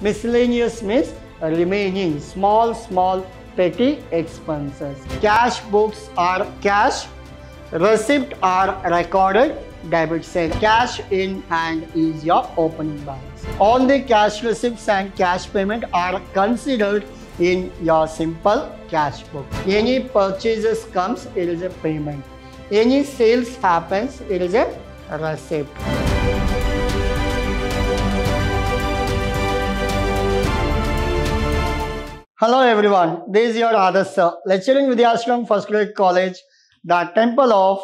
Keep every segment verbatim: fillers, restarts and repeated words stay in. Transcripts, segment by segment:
Miscellaneous means remaining, small, small petty expenses. Cash books are cash. Receipts are recorded debit sale. Cash in hand is your opening balance. All the cash receipts and cash payment are considered in your simple cash book. Any purchases comes, it is a payment. Any sales happens, it is a receipt. Hello everyone, this is your Adarsha, lecturing Vidhyaashram First Grade College, the Temple of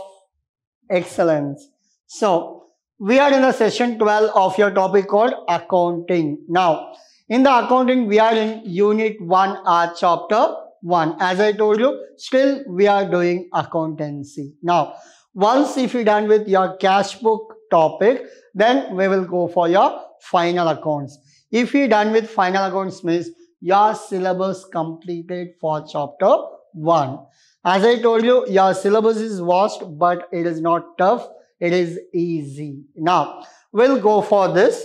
Excellence. So, we are in the session twelve of your topic called Accounting. Now, in the accounting, we are in Unit one, our Chapter one. As I told you, still we are doing accountancy. Now, once if you're done with your cash book topic, then we will go for your final accounts. If you're done with final accounts means your syllabus completed for Chapter one. As I told you, your syllabus is vast, but it is not tough. It is easy. Now, we'll go for this.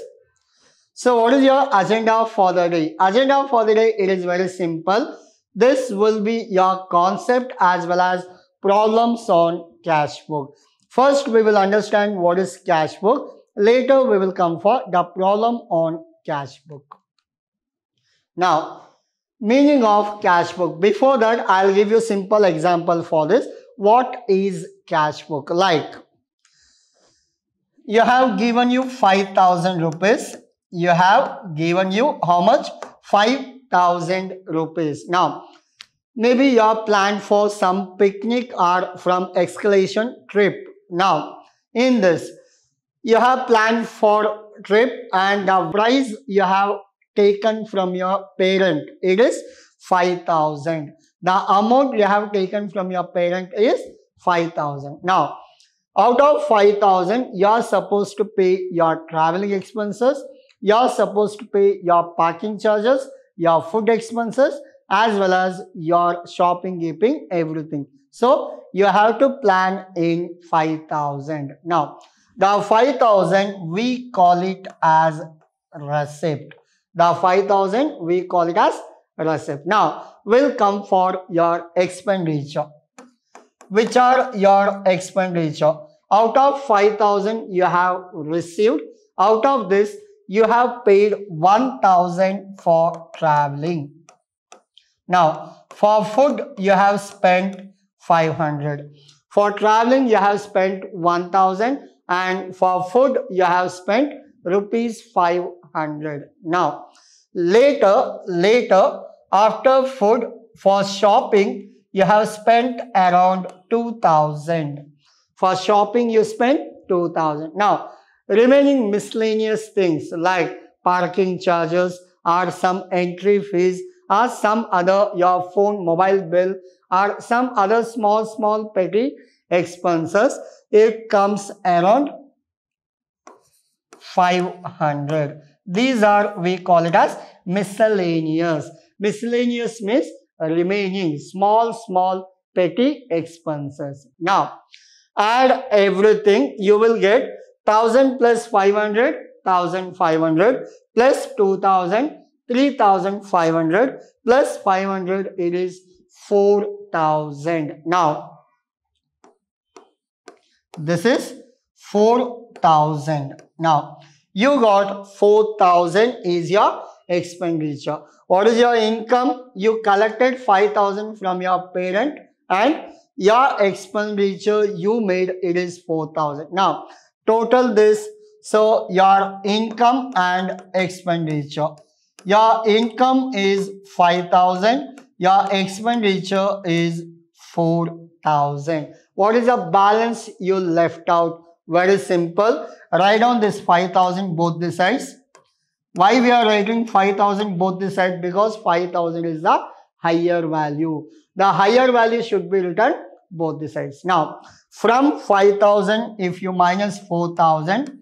So, what is your agenda for the day? Agenda for the day, it is very simple. This will be your concept as well as problems on cash book. First, we will understand what is cash book. Later, we will come for the problem on cash book. Now, meaning of cash book. Before that, I'll give you simple example for this. What is cash book? Like, you have given you five thousand rupees. You have given you how much? five thousand rupees. Now, maybe you have planned for some picnic or from excursion trip. Now, in this, you have planned for trip and the price you have taken from your parent, it is five thousand. The amount you have taken from your parent is five thousand. Now, out of five thousand, you are supposed to pay your traveling expenses. You are supposed to pay your parking charges, your food expenses, as well as your shopping, keeping, everything. So, you have to plan in five thousand. Now, the five thousand, we call it as receipt. The five thousand, we call it as receipt. Now, we'll come for your expenditure. Which are your expenditure? Out of five thousand, you have received. Out of this, you have paid one thousand for traveling. Now, for food, you have spent five hundred. For traveling, you have spent one thousand. And for food, you have spent rupees five hundred. Now, later, later, after food, for shopping, you have spent around two thousand. For shopping, you spent two thousand. Now, remaining miscellaneous things like parking charges or some entry fees or some other your phone mobile bill or some other small small petty expenses, it comes around five hundred. These are, we call it as miscellaneous. Miscellaneous means remaining, small small petty expenses. Now, add everything, you will get one thousand plus five hundred, one thousand five hundred plus two thousand, three thousand five hundred plus five hundred, it is four thousand. Now, this is four thousand. Now, you got four thousand is your expenditure. What is your income? You collected five thousand from your parent and your expenditure you made, it is four thousand. Now, total this, so your income and expenditure. Your income is five thousand, your expenditure is four thousand. What is the balance you left out? Very simple. Write down this five thousand both the sides. Why we are writing five thousand both the sides? Because five thousand is the higher value. The higher value should be written both the sides. Now, from five thousand, if you minus four thousand,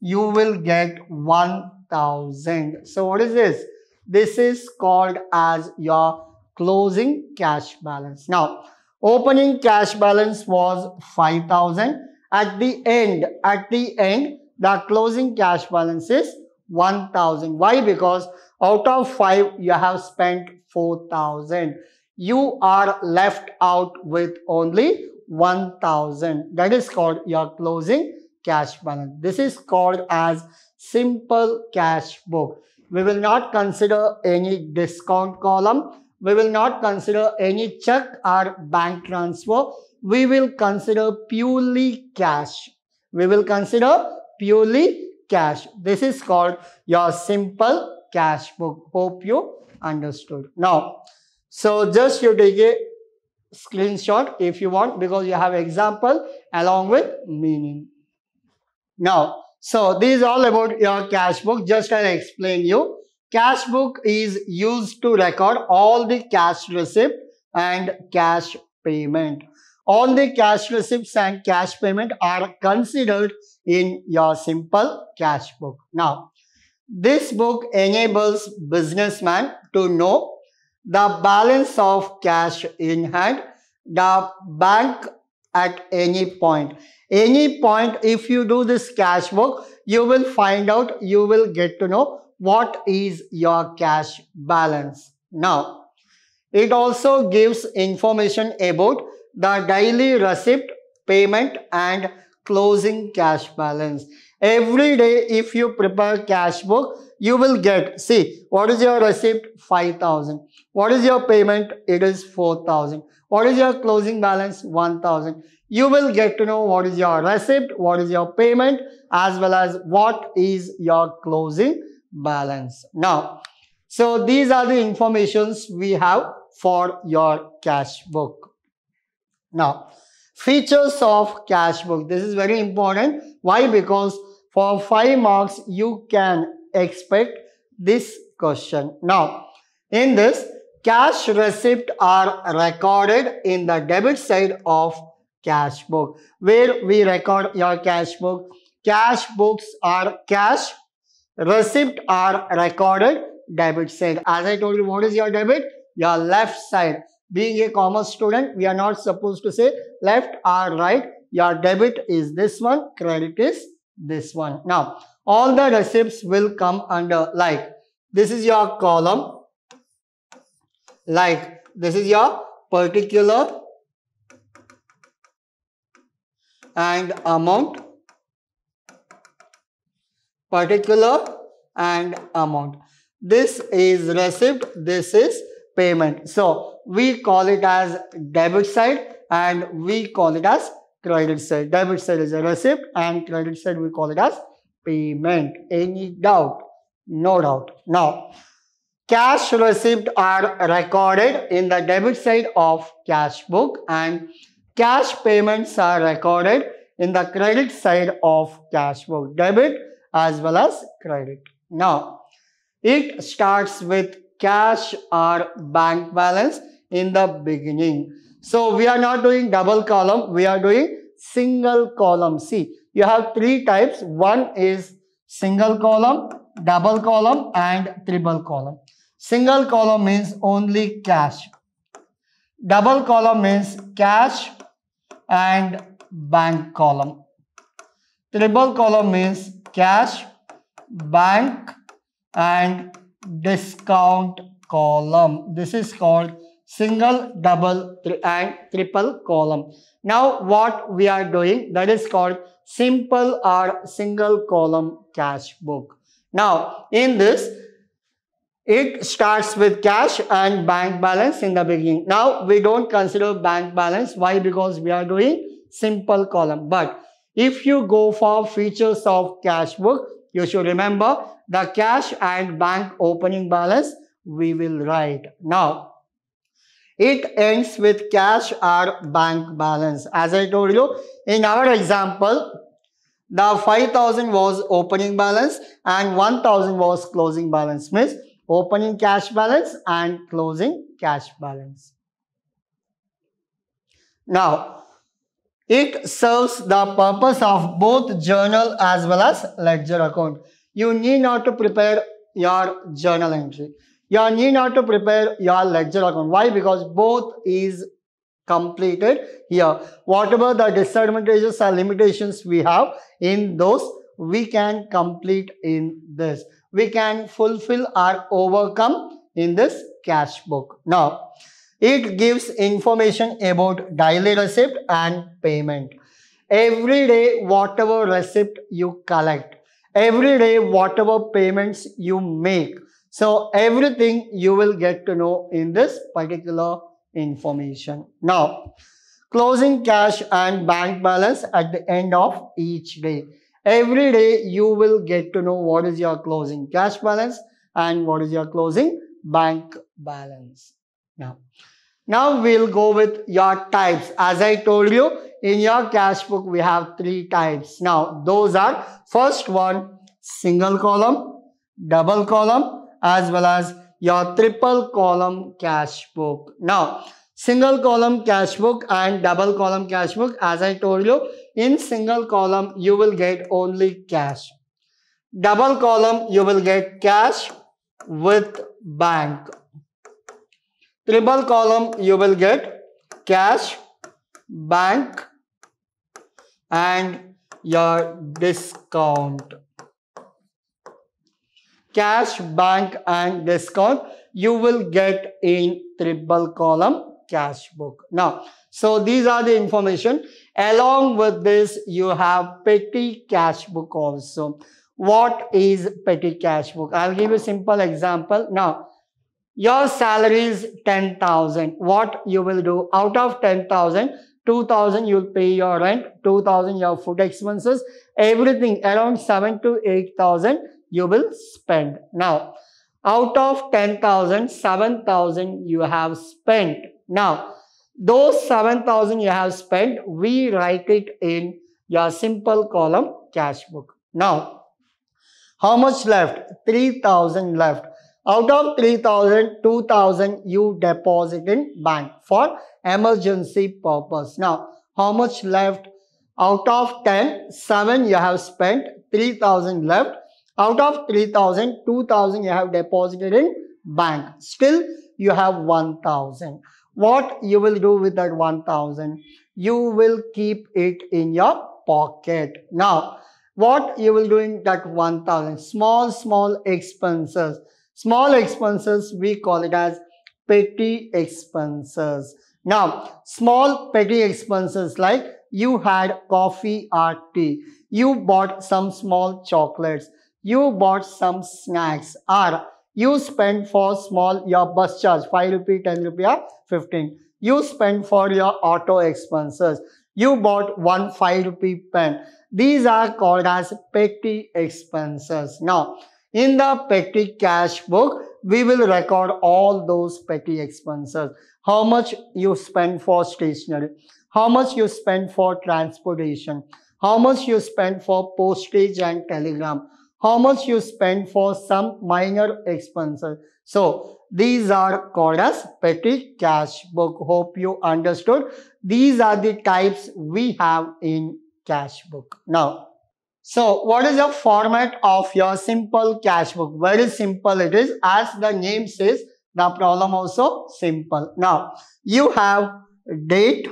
you will get one thousand. So, what is this? This is called as your closing cash balance. Now, opening cash balance was five thousand. At the end, at the end, the closing cash balance is one thousand. Why? Because Out of five, you have spent four thousand. You are left out with only one thousand. That is called your closing cash balance. This is called as simple cash book. We will not consider any discount column. We will not consider any check or bank transfer. We will consider purely cash. We will consider purely cash. This is called your simple cash book. Hope you understood. Now, so just you take a screenshot if you want, because you have example along with meaning. Now, so this is all about your cash book. Just I'll explain you. Cash book is used to record all the cash receipt and cash payment. All the cash receipts and cash payment are considered in your simple cash book. Now, this book enables businessman to know the balance of cash in hand, the bank at any point. Any point, if you do this cash book, you will find out, you will get to know what is your cash balance. Now, it also gives information about the daily receipt, payment and closing cash balance. Every day, if you prepare cash book, you will get, see, what is your receipt? five thousand. What is your payment? It is four thousand. What is your closing balance? one thousand. You will get to know what is your receipt, what is your payment, as well as what is your closing balance. Now, so these are the informations we have for your cash book. Now, features of cash book. This is very important. Why? Because for five marks, you can expect this question. Now, in this, cash receipts are recorded in the debit side of cash book. Where we record your cash book, cash books are cash, receipts are recorded debit side. As I told you, what is your debit? Your left side. Being a commerce student, we are not supposed to say left or right. Your debit is this one, credit is this one. Now, all the receipts will come under, like, this is your column, like, this is your particular and amount, particular and amount. This is receipt, this is payment. So, we call it as debit side and we call it as credit side. Debit side is a receipt and credit side we call it as payment. Any doubt? No doubt. Now, cash receipts are recorded in the debit side of cash book and cash payments are recorded in the credit side of cash book. Debit as well as credit. Now, it starts with cash or bank balance in the beginning. So, we are not doing double column, we are doing single column. See, you have three types. One is single column, double column and triple column. Single column means only cash. Double column means cash and bank column. Triple column means cash, bank and discount column. This is called single, double and triple column. Now what we are doing, that is called simple or single column cash book. Now in this, it starts with cash and bank balance in the beginning. Now we don't consider bank balance. Why? Because we are doing simple column. But if you go for features of cash book, you should remember the cash and bank opening balance we will write. Now, it ends with cash or bank balance. As I told you, in our example, the five thousand was opening balance and one thousand was closing balance. Means opening cash balance and closing cash balance. Now, it serves the purpose of both journal as well as ledger account. You need not to prepare your journal entry. You need not to prepare your ledger account. Why? Because both is completed here. Whatever the disadvantages or limitations we have in those, we can complete in this. we can fulfill or overcome in this cash book. Now, it gives information about daily receipt and payment. Every day, whatever receipt you collect, every day, whatever payments you make. So, everything you will get to know in this particular information. Now, closing cash and bank balance at the end of each day. Every day, you will get to know what is your closing cash balance and what is your closing bank balance. Now, now we'll go with your types. As I told you, in your cash book, we have three types. Now, those are first one, single column, double column, as well as your triple column cash book. Now, single column cash book and double column cash book, as I told you, in single column, you will get only cash. Double column, you will get cash with bank. Triple column, you will get cash, bank, and your discount. Cash, bank, and discount you will get in triple column cash book. Now, so these are the information. Along with this, you have petty cash book also. What is petty cash book? I'll give you a simple example. Now, your salary is ten thousand. What you will do? Out of ten thousand, two thousand you'll pay your rent, two thousand your food expenses, everything around seven to eight thousand you will spend. Now, out of ten thousand, seven thousand you have spent. Now, those seven thousand you have spent, we write it in your simple column cash book. Now, how much left? three thousand left. Out of three thousand, two thousand you deposit in bank for emergency purpose. Now, how much left? Out of ten, seven you have spent, three thousand left. Out of three thousand, two thousand you have deposited in bank. Still, you have one thousand. What you will do with that one thousand? You will keep it in your pocket. Now, what you will do in that one thousand? Small, small expenses. Small expenses, we call it as petty expenses. Now, small petty expenses like you had coffee or tea, you bought some small chocolates, you bought some snacks, or you spent for small, your bus charge, five rupee, ten rupee, or fifteen. You spent for your auto expenses. You bought one five rupee pen. These are called as petty expenses. Now, in the petty cash book, we will record all those petty expenses. How much you spend for stationery, how much you spend for transportation, how much you spend for postage and telegram, how much you spend for some minor expenses. So, these are called as petty cash book. Hope you understood. These are the types we have in cash book. Now, so, what is the format of your simple cash book? Very simple it is. As the name says, the problem also simple. Now, you have date,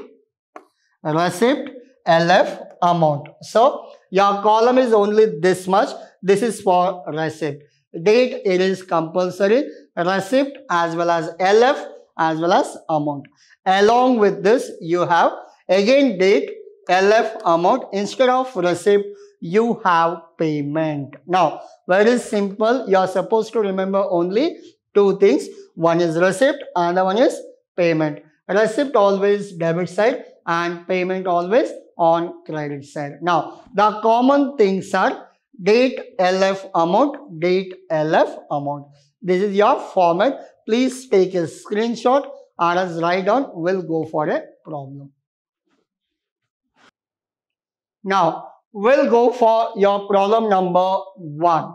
receipt, L F, amount. So, your column is only this much. This is for receipt. Date, it is compulsory. Receipt as well as L F as well as amount. Along with this, you have again date, L F, amount. Instead of receipt, you have payment. Now, very simple. You are supposed to remember only two things. One is receipt, another one is payment. Receipt always debit side and payment always on credit side. Now, the common things are date, L F, amount, date, L F, amount. This is your format. Please take a screenshot or else write down. We'll go for a problem. Now, we'll go for your problem number one.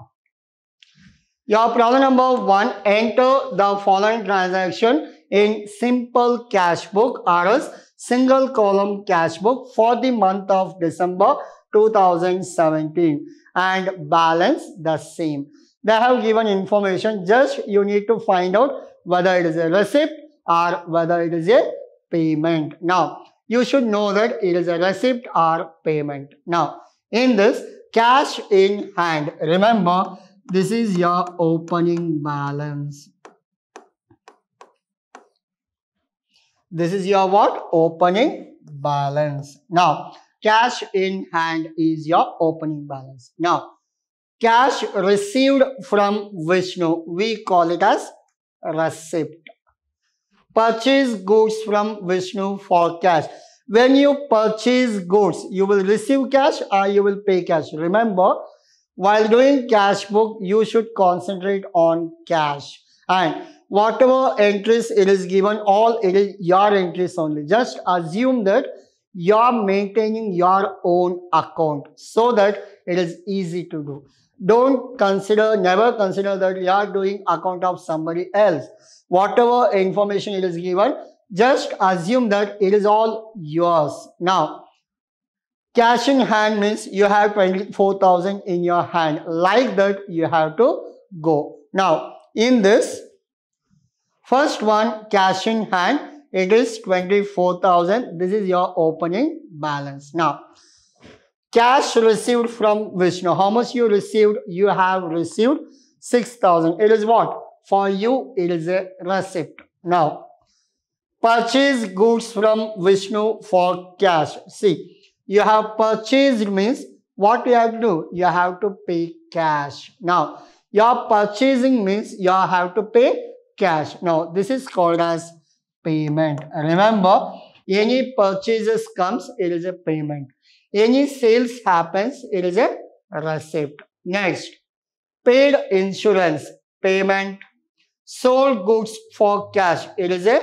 Your problem number one, enter the following transaction in simple cash book or else single column cash book for the month of December two thousand seventeen and balance the same. They have given information, just you need to find out whether it is a receipt or whether it is a payment. Now, you should know that it is a receipt or payment. Now, in this, cash in hand. Remember, This is your opening balance. This is your what? Opening balance. Now, cash in hand is your opening balance. Now, cash received from Vishnu, we call it as receipt. Purchase goods from Vishnu for cash. When you purchase goods, you will receive cash or you will pay cash. Remember, while doing cash book, you should concentrate on cash. And whatever entries it is given, all it is your entries only. Just assume that you are maintaining your own account so that it is easy to do. Don't consider, never consider that you are doing account of somebody else. Whatever information it is given, just assume that it is all yours. Now, cash in hand means you have twenty-four thousand in your hand. Like that, you have to go. Now, in this, first one, cash in hand. It is twenty-four thousand. This is your opening balance. Now, cash received from Vishnu. How much you received? You have received six thousand. It is what? For you, it is a receipt. Now, purchase goods from Vishnu for cash. See, you have purchased means what you have to do? You have to pay cash. Now, your purchasing means you have to pay cash. Now, this is called as payment. Remember, any purchases comes, it is a payment. Any sales happens, it is a receipt. Next, paid insurance, payment. Sold goods for cash, it is a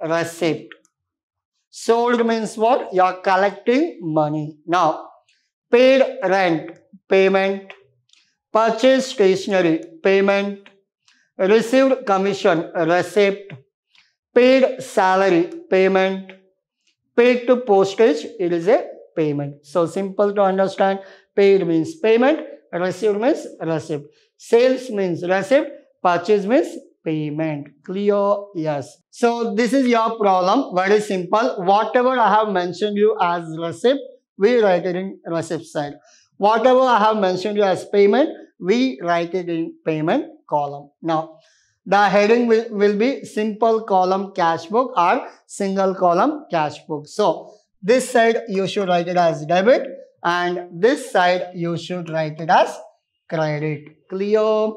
receipt. Sold means what? You are collecting money. Now, paid rent, payment. Purchased stationery, payment. Received commission, receipt. Paid salary, payment. Paid to postage, it is a payment. So simple to understand. Paid means payment, received means receipt. Sales means receipt, purchase means payment. Clear? Yes. So this is your problem. Very simple. Whatever I have mentioned you as receipt, we write it in receipt side. Whatever I have mentioned you as payment, we write it in payment column. Now, the heading will, will be simple column cash book or single column cash book. So, this side you should write it as debit and this side you should write it as credit. Clear?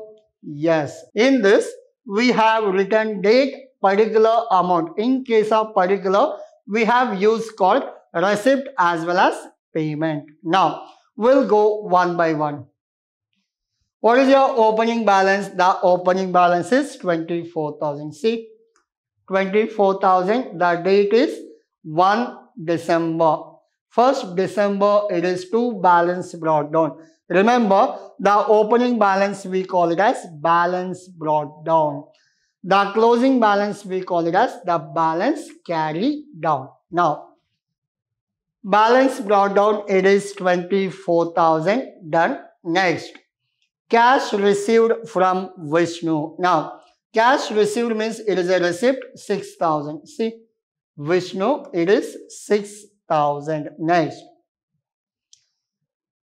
Yes. In this, we have written date, particular amount. In case of particular, we have used called receipt as well as payment. Now, we'll go one by one. What is your opening balance? The opening balance is twenty-four thousand. See, twenty-four thousand. The date is first of December. first of December, it is two balance brought down. Remember, the opening balance, we call it as balance brought down. The closing balance, we call it as the balance carried down. Now, balance brought down, it is twenty-four thousand. Done. Next. Cash received from Vishnu. Now, cash received means it is a receipt six thousand. See, Vishnu, it is six thousand. Next.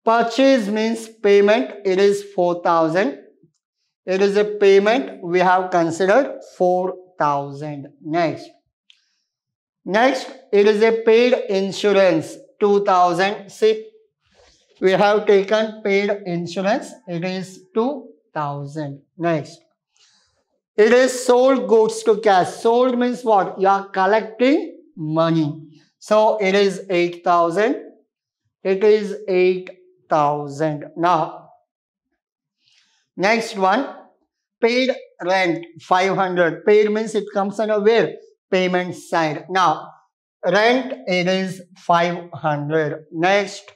Purchase means payment. It is four thousand. It is a payment. We have considered four thousand. Next. Next, it is a paid insurance two thousand. See. We have taken paid insurance. It is two thousand. Next. It is sold goods to cash. Sold means what? You are collecting money. So, it is eight thousand. It is eight thousand. Now, next one. Paid rent five hundred. Paid means it comes under where? Payment side. Now, rent it is five hundred. Next.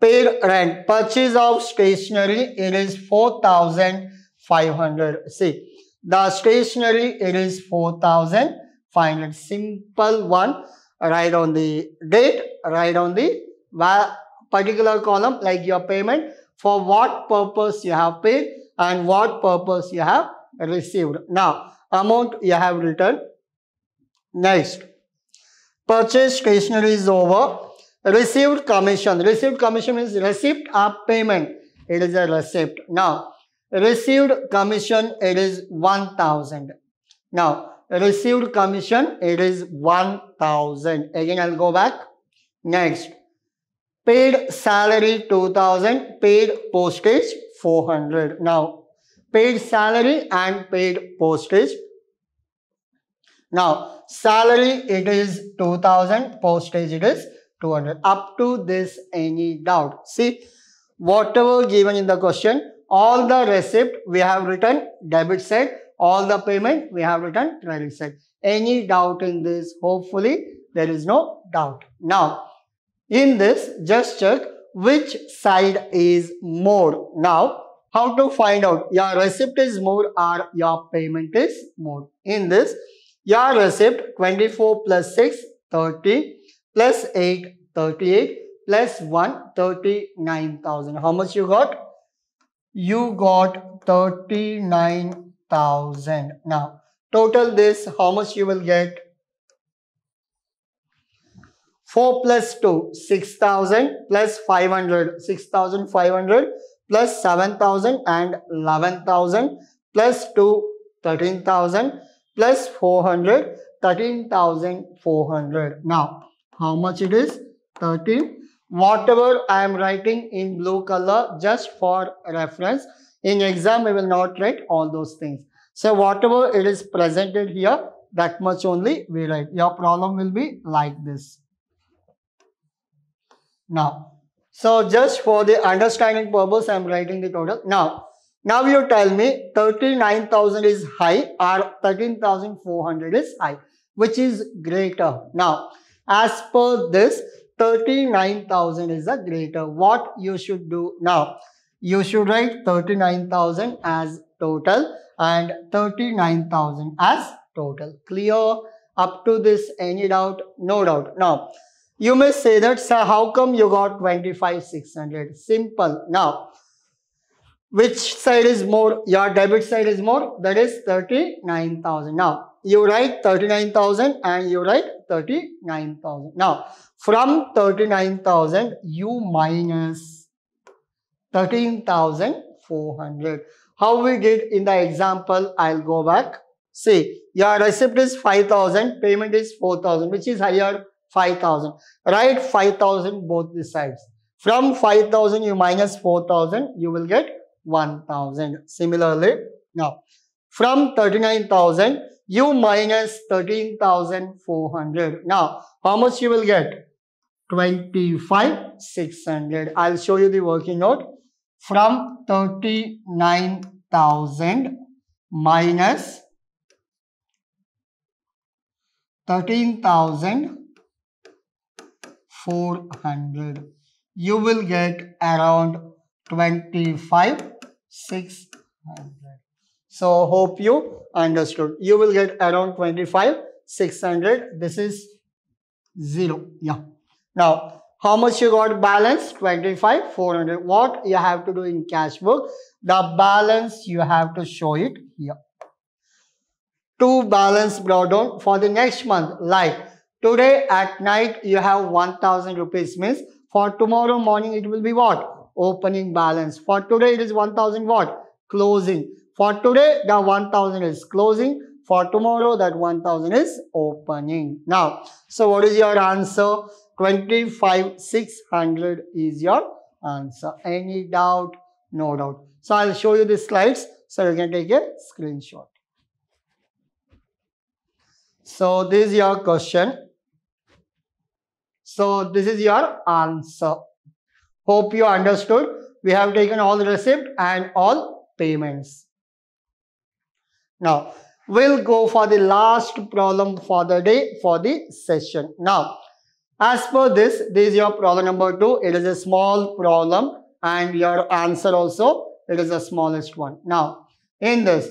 Paid rent, purchase of stationery, it is four thousand five hundred. See, the stationery, it is four thousand five hundred. Simple one, write on the date, write on the particular column, like your payment, for what purpose you have paid and what purpose you have received. Now, amount you have written. Next, purchase stationery is over. Received commission. Received commission means receipt or payment. it is a receipt. Now, received commission, it is one thousand. Now, received commission, it is one thousand. Again, I'll go back. Next, paid salary two thousand, paid postage four hundred. Now, paid salary and paid postage. Now, salary it is two thousand, postage it is two hundred. Up to this, any doubt? See, whatever given in the question, all the receipt we have written debit side, all the payment we have written credit side. Any doubt in this? Hopefully, there is no doubt. Now, in this, just check which side is more. Now, how to find out your receipt is more or your payment is more? In this, your receipt twenty-four plus six, thirty, plus eight, thirty-eight, plus one, thirty-nine thousand. How much you got? You got thirty-nine thousand. Now, total this, how much you will get? four plus two, six thousand, plus five hundred, six thousand five hundred, plus seven thousand and eleven thousand, plus two, thirteen thousand, plus four hundred, thirteen thousand four hundred. Now, how much it is? thirteen. Whatever I am writing in blue color, just for reference. In exam, we will not write all those things. So, whatever it is presented here, that much only we write. Your problem will be like this. Now, so just for the understanding purpose, I am writing the total. Now, now you tell me thirty-nine thousand is high or thirteen thousand four hundred is high. Which is greater? Now, as per this, thirty-nine thousand is the greater. What you should do now? You should write thirty-nine thousand as total and thirty-nine thousand as total. Clear? Up to this, any doubt? No doubt. Now, you may say that, sir, how come you got twenty-five thousand six hundred? Simple. Now, which side is more? Your debit side is more. That is thirty-nine thousand. Now, you write thirty-nine thousand and you write thirty-nine thousand. Now, from thirty-nine thousand, you minus thirteen thousand four hundred. How we did in the example, I'll go back. See, your receipt is five thousand, payment is four thousand, which is higher, five thousand. Write five thousand both the sides. From five thousand, you minus four thousand, you will get one thousand. Similarly, now, from thirty-nine thousand, you minus thirteen thousand four hundred. Now, how much you will get? twenty-five thousand six hundred. I'll show you the working note. From thirty-nine thousand minus thirteen thousand four hundred. You will get around twenty-five thousand six hundred. So, hope you understood. You will get around twenty-five thousand six hundred. This is zero. Yeah. Now, how much you got balance? twenty-five thousand four hundred. What you have to do in cash book? The balance you have to show it here. Two balance brought down for the next month. Like today at night you have one thousand rupees. Means for tomorrow morning it will be what? Opening balance. For today it is one thousand what? Closing. For today, the one thousand is closing. For tomorrow, that one thousand is opening. Now, so what is your answer? twenty-five thousand six hundred is your answer. Any doubt? No doubt. So, I'll show you the slides so you can take a screenshot. So, this is your question. So, this is your answer. Hope you understood. We have taken all the receipt and all payments. Now, we'll go for the last problem for the day, for the session. Now, as per this, this is your problem number two. It is a small problem and your answer also, it is the smallest one. Now, in this,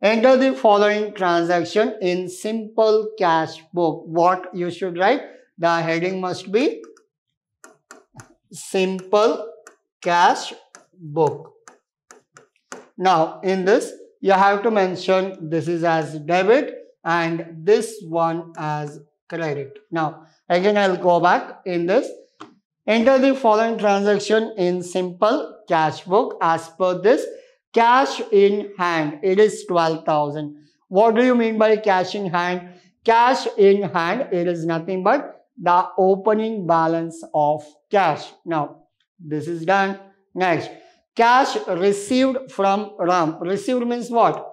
enter the following transaction in simple cash book. What you should write? The heading must be simple cash book. Now, in this, you have to mention this is as debit and this one as credit. Now, again, I'll go back in this. Enter the following transaction in simple cash book. As per this, cash in hand, it is twelve thousand. What do you mean by cash in hand? Cash in hand, it is nothing but the opening balance of cash. Now, this is done. Next, cash received from RAM. Received means what?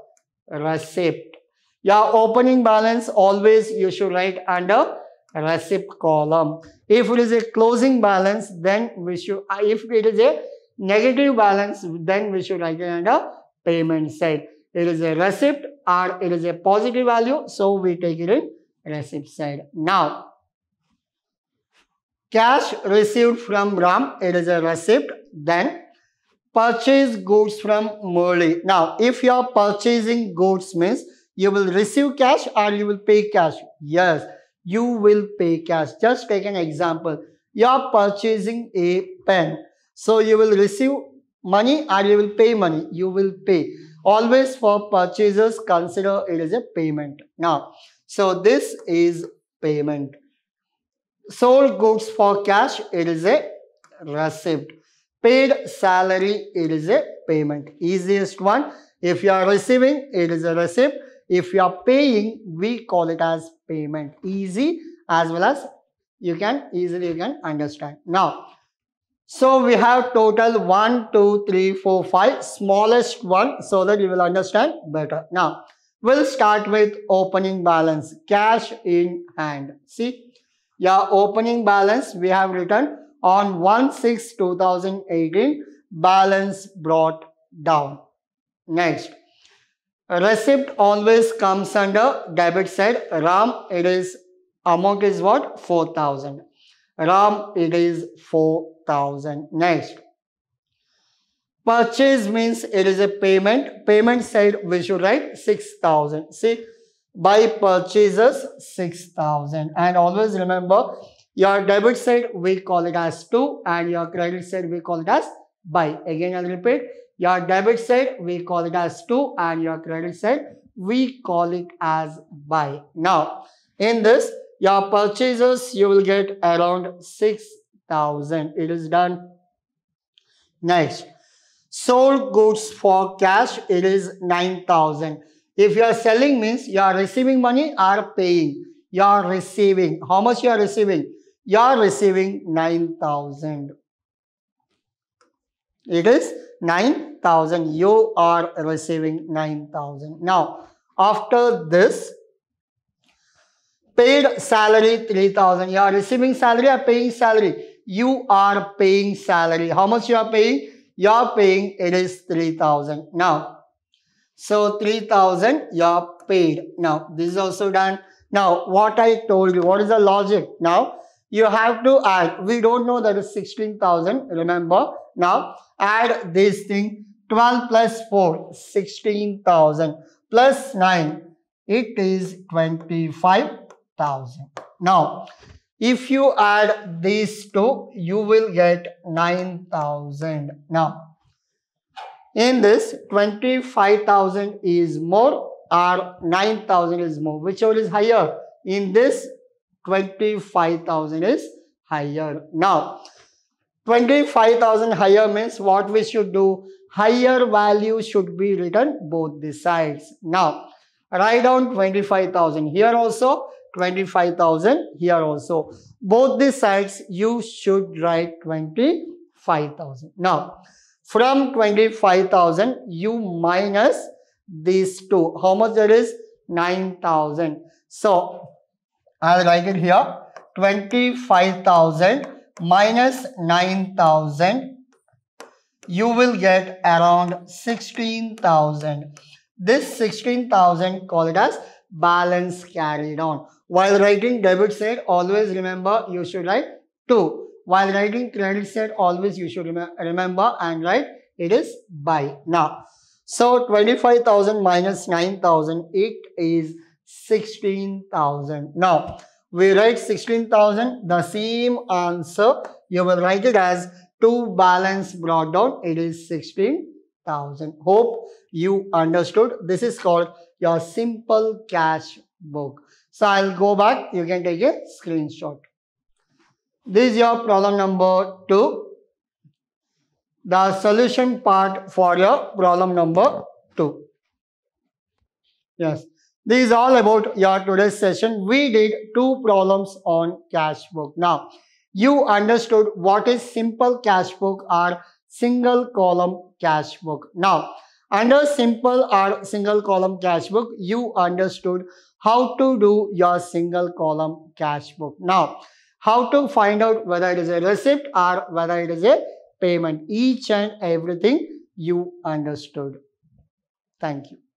Receipt. Your opening balance always you should write under receipt column. If it is a closing balance, then we should, if it is a negative balance, then we should write it under payment side. It is a receipt or it is a positive value, so we take it in receipt side. Now, cash received from RAM, it is a receipt. Then, purchase goods from Murli. Now, if you are purchasing goods means you will receive cash or you will pay cash. Yes, you will pay cash. Just take an example. You are purchasing a pen. So, you will receive money or you will pay money. You will pay. Always for purchasers, consider it is a payment. Now, so this is payment. Sold goods for cash, it is a receipt. Paid salary, it is a payment. Easiest one. If you are receiving, it is a receipt. If you are paying, we call it as payment. Easy as well as you can easily you can understand. Now, so we have total one, two, three, four, five, smallest one, so that you will understand better. Now, we'll start with opening balance, cash in hand. See, your opening balance we have written on one six two thousand eighteen, balance brought down. Next, receipt always comes under debit side. RAM, it is, amount is what? four thousand. RAM, it is four thousand. Next, purchase means it is a payment. Payment side, we should write six thousand. See, by purchases, six thousand. And always remember, your debit side, we call it as to, and your credit side, we call it as buy. Again, I'll repeat. Your debit side, we call it as to, and your credit side, we call it as buy. Now, in this, your purchases, you will get around six thousand. It is done. Next, sold goods for cash, it is nine thousand. If you are selling means you are receiving money or paying. You are receiving. How much you are receiving? You are receiving nine thousand. It is nine thousand. You are receiving nine thousand. Now, after this, paid salary three thousand. You are receiving salary or paying salary? You are paying salary. How much you are paying? You are paying. It is three thousand. Now, so three thousand you are paid. Now, this is also done. Now, what I told you, what is the logic? Now, you have to add, we don't know that is sixteen thousand, remember. Now, add this thing, twelve plus four, sixteen thousand, plus nine, it is twenty-five thousand. Now, if you add these two, you will get nine thousand. Now, in this, twenty-five thousand is more, or nine thousand is more, whichever is higher. In this, twenty-five thousand is higher. Now, twenty-five thousand higher means what we should do? Higher value should be written both the sides. Now, write down twenty-five thousand here also, twenty-five thousand here also. Both the sides, you should write twenty-five thousand. Now, from twenty-five thousand, you minus these two. How much there is? nine thousand. So, I'll write it here. twenty-five thousand minus nine thousand. You will get around sixteen thousand. This sixteen thousand, call it as balance carried on. While writing debit side, always remember you should write two. While writing credit side, always you should rem remember and write it is buy. Now, so twenty-five thousand minus nine thousand, it is sixteen thousand. Now, we write sixteen thousand, the same answer. You will write it as two balance brought down. It is sixteen thousand. Hope you understood. This is called your simple cash book. So, I'll go back. You can take a screenshot. This is your problem number two. the solution part for your problem number two. Yes, this is all about your today's session. We did two problems on cash book. Now, you understood what is simple cash book or single column cash book. Now, under simple or single column cash book, you understood how to do your single column cash book. Now, how to find out whether it is a receipt or whether it is a payment. Each and everything you understood. Thank you.